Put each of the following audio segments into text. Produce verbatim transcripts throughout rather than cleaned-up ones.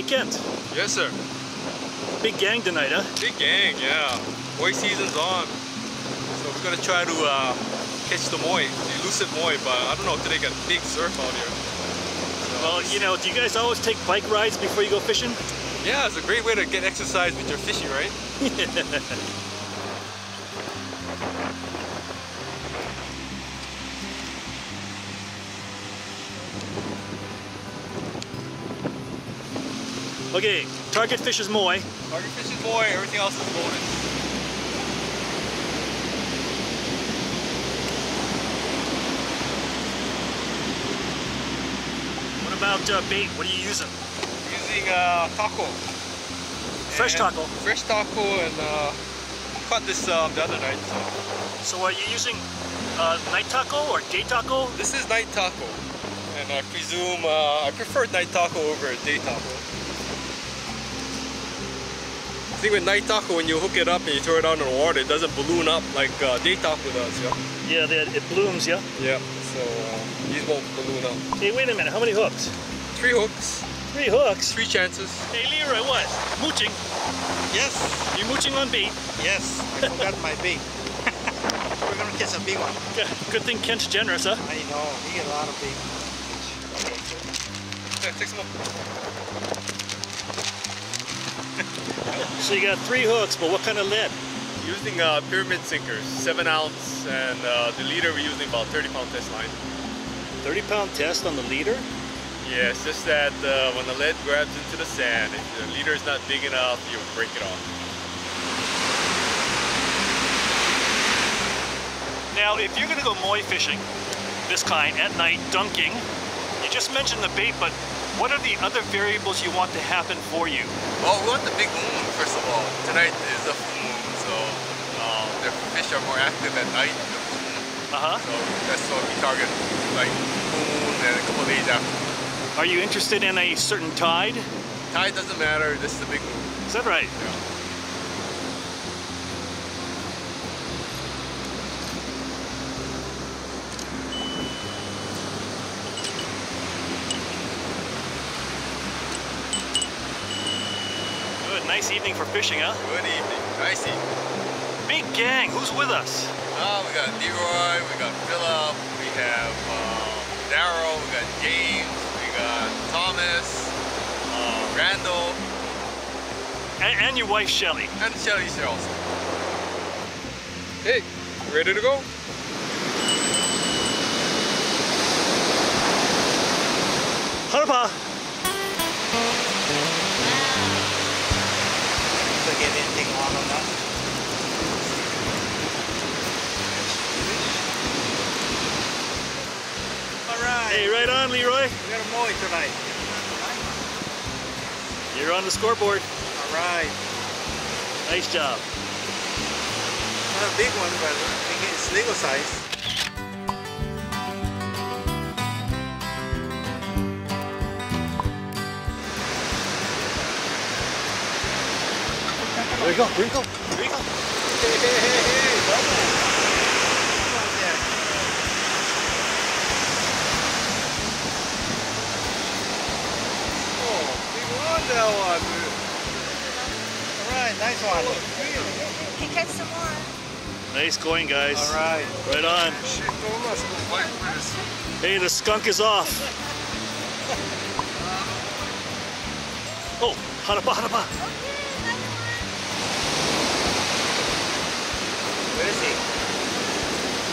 Hey, Kent. Yes, sir. Big gang tonight, huh? Big gang, yeah. Moi season's on. So we're gonna try to uh, catch the Moi, the elusive Moi, but I don't know if they got big surf out here. So well, you know, do you guys always take bike rides before you go fishing? Yeah, it's a great way to get exercise with your fishing, right? Okay, target fish is Moi. Target fish is Moi, everything else is golden. What about uh, bait? What are you using? I'm using uh, Tako. Fresh and Tako? Fresh Tako, and uh, caught this uh, the other night. So, so are you using uh, night Tako or day Tako? This is night Tako, and I presume uh, I prefer night Tako over day Tako. I think with night Tako, when you hook it up and you throw it out in the water, it doesn't balloon up like uh, day Tako does, yeah? Yeah, they, it blooms, yeah? Yeah, so uh, these won't balloon up. Hey, wait a minute, how many hooks? Three hooks. Three hooks? Three chances. Hey, Leroy, what? Mooching? Yes. You mooching on bait? Yes, I forgot my bait. We're gonna catch a big one. Good thing Kent's generous, huh? I know, he gets a lot of bait. Yeah, take some up. So you got three hooks, but what kind of lead? Using uh, pyramid sinkers, seven ounce, and uh, the leader we're using about thirty pound test line. thirty pound test on the leader? Yeah, it's just that uh, when the lead grabs into the sand, if the leader is not big enough, you will break it off. Now, if you're gonna go Moi fishing, this kind, at night, dunking, you just mentioned the bait, but what are the other variables you want to happen for you? Well, we want the big moon, first of all. Tonight is a full moon, so uh, the fish are more active at night. Uh-huh. So that's what we target, like full moon and a couple of days after. Are you interested in a certain tide? Tide doesn't matter, this is the big moon. Is that right? Yeah. Nice evening for fishing, huh? Good evening. Nice evening. Big gang, who's with us? Uh, we got Leroy, we got Philip, we have uh, Darrell, we got James, we got Thomas, uh, Randall. And, and your wife, Shelly. And Shelly's here also. Hey, ready to go? Harpa! Get anything on them now. All right. Hey, right on, Leroy. We got a Moi tonight. You're on the scoreboard. All right. Nice job. Not a big one, but I think it's legal size. There you go, there you go, there you go. Hey, hey, hey, hey, double. Come on there. Oh, big one that one, dude. All right, nice one. He catch some more. Nice going, guys. All right. Right on. Hey, the skunk is off. Oh, harapa, harapa. Where is he?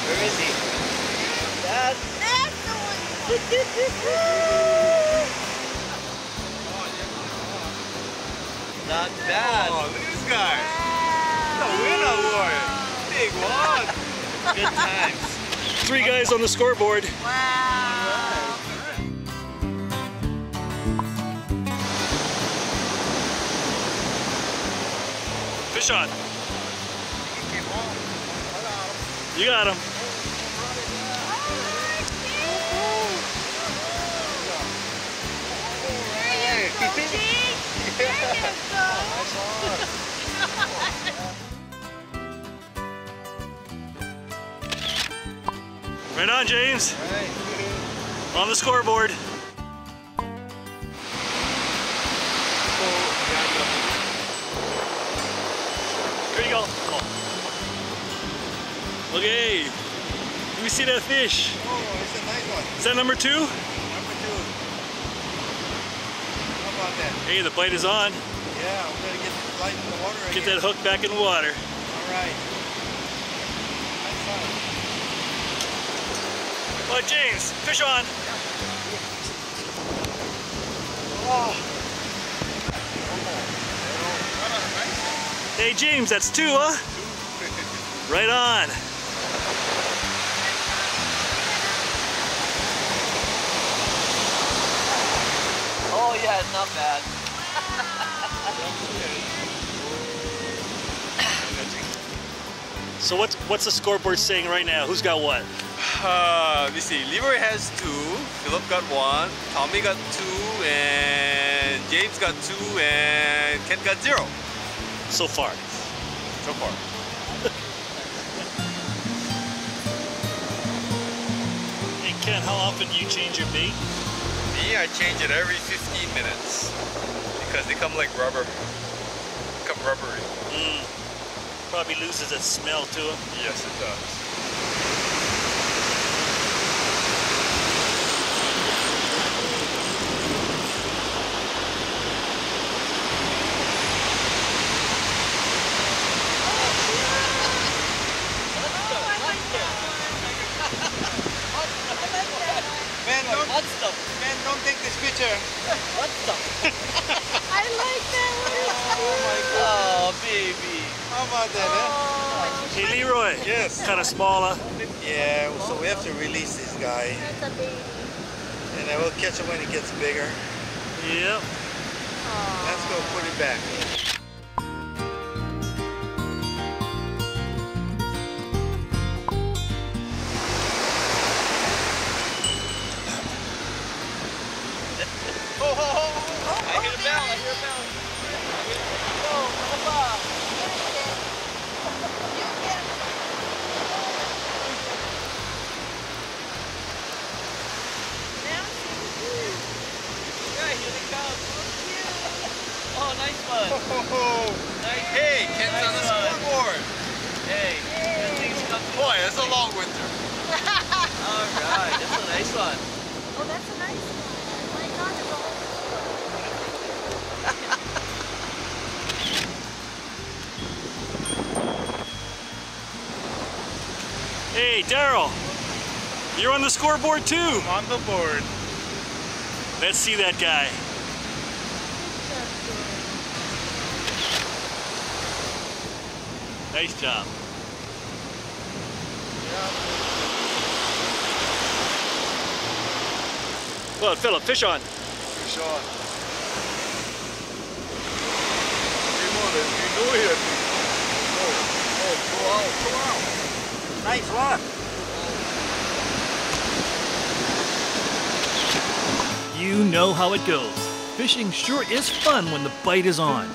Where is he? That's, That's the one! Not bad! Oh, look at this guy! The winner award! Big one! Good times! Three guys on the scoreboard! Wow! Fish on! You got him. There you go, Jake. There you go. Right on, James. On the scoreboard. Okay. Do we see that fish? Oh, it's a nice one. Is that number two? Number two. How about that? Hey, the bite is on. Yeah, we gotta get the light in the water again. Get that hook back in the water. All right. Nice one. Oh, James, fish on. Oh. Hey James, that's two, huh? Right on. Oh yeah, it's not bad. So what's what's the scoreboard saying right now? Who's got what? Uh, let's see. Leroy has two. Philip got one. Tommy got two, and James got two, and Kent got zero. So far. So far. Hey Ken, how often do you change your bait? Me, I change it every fifteen minutes. Because they come like rubber. They come rubbery. Mm. Probably loses its smell to it. Yes, it does. Kind of smaller. Yeah, so we have to release this guy. And I will catch him when it gets bigger. Yep. Aww. Let's go put it back. Oh, oh, oh, oh. I hear a bell, I hear a bell. Hey, Ken's on the scoreboard. Hey, that thing's coming. Boy, that's a long winter. All right, that's a nice one. Oh, that's a nice one. My God, it's a whole. Hey, Darrell, you're on the scoreboard too. I'm on the board. Let's see that guy. Nice job. Yeah. Well, Philip, fish on. Fish on. You know it. Oh, oh, pull out, pull out. Nice one. You know how it goes. Fishing sure is fun when the bite is on.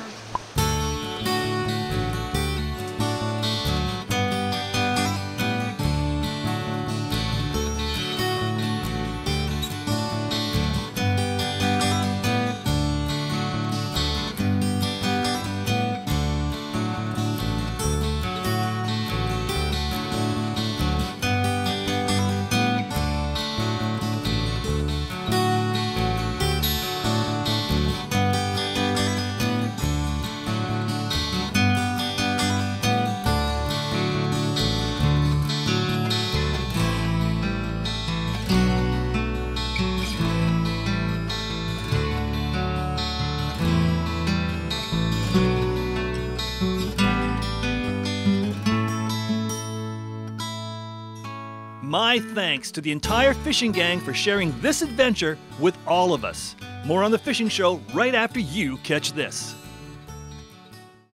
My thanks to the entire fishing gang for sharing this adventure with all of us. More on the fishing show right after you catch this.